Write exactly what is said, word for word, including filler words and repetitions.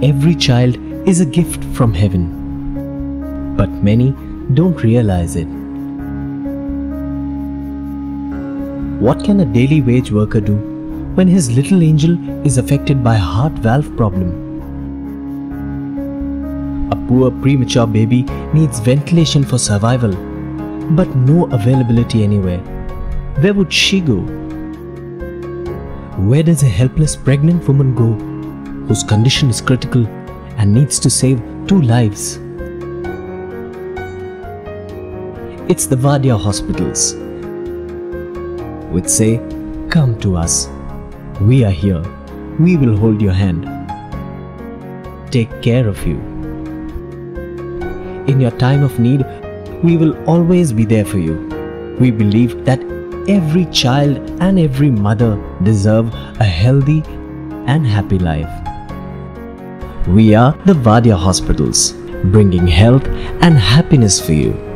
Every child is a gift from heaven, but many don't realize it. What can a daily wage worker do when his little angel is affected by a heart valve problem? A poor premature baby needs ventilation for survival, but no availability anywhere. Where would she go? Where does a helpless pregnant woman go whose condition is critical and needs to save two lives? It's the Wadia Hospitals, which say, "Come to us. We are here. We will hold your hand. Take care of you. In your time of need, we will always be there for you." We believe that every child and every mother deserve a healthy and happy life. We are the Wadia Hospitals, bringing health and happiness for you.